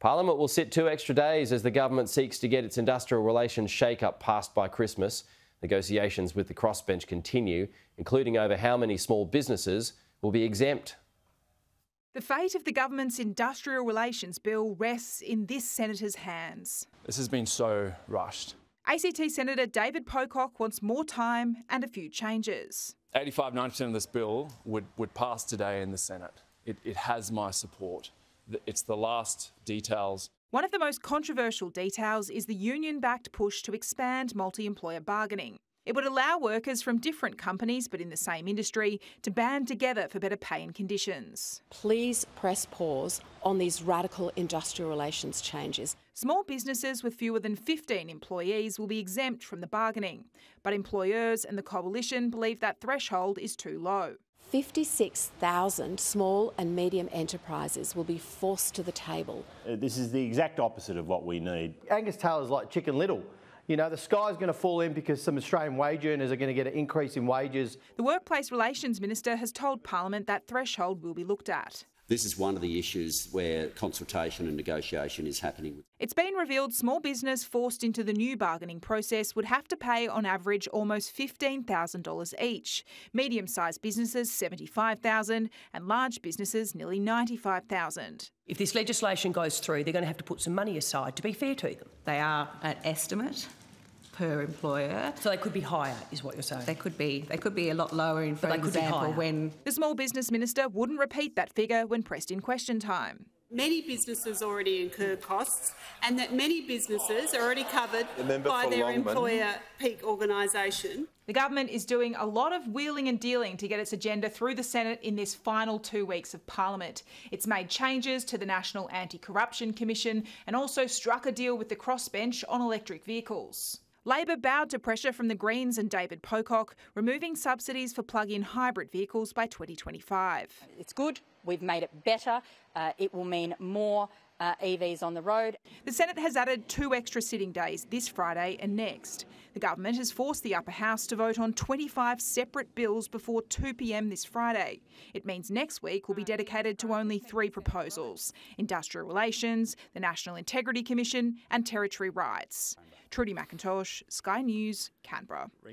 Parliament will sit 2 extra days as the government seeks to get its industrial relations shake-up passed by Christmas. Negotiations with the crossbench continue, including over how many small businesses will be exempt. The fate of the government's industrial relations bill rests in this senator's hands. This has been so rushed. ACT Senator David Pocock wants more time and a few changes. 85–90% of this bill would pass today in the Senate. It has my support. It's the last details. One of the most controversial details is the union-backed push to expand multi-employer bargaining. It would allow workers from different companies, but in the same industry, to band together for better pay and conditions. Please press pause on these radical industrial relations changes. Small businesses with fewer than 15 employees will be exempt from the bargaining, but employers and the Coalition believe that threshold is too low. 56,000 small and medium enterprises will be forced to the table. This is the exact opposite of what we need. Angus Taylor's like Chicken Little. You know, the sky's going to fall in because some Australian wage earners are going to get an increase in wages. The Workplace Relations Minister has told Parliament that threshold will be looked at. This is one of the issues where consultation and negotiation is happening. It's been revealed small business forced into the new bargaining process would have to pay on average almost $15,000 each, medium-sized businesses $75,000 and large businesses nearly $95,000. If this legislation goes through, they're going to have to put some money aside to be fair to them. They are an estimate per employer. So they could be higher, is what you're saying? They could be a lot lower, in for example, when... The Small Business Minister wouldn't repeat that figure when pressed in question time. Many businesses already incur costs, and that many businesses are already covered by their employer peak organisation. The government is doing a lot of wheeling and dealing to get its agenda through the Senate in this final 2 weeks of Parliament. It's made changes to the National Anti-Corruption Commission and also struck a deal with the crossbench on electric vehicles. Labor bowed to pressure from the Greens and David Pocock, removing subsidies for plug-in hybrid vehicles by 2025. It's good. We've made it better. It will mean more EVs on the road. The Senate has added 2 extra sitting days this Friday and next. The government has forced the upper house to vote on 25 separate bills before 2 p.m. this Friday. It means next week will be dedicated to only 3 proposals, industrial relations, the National Integrity Commission and territory rights. Trudy McIntosh, Sky News, Canberra.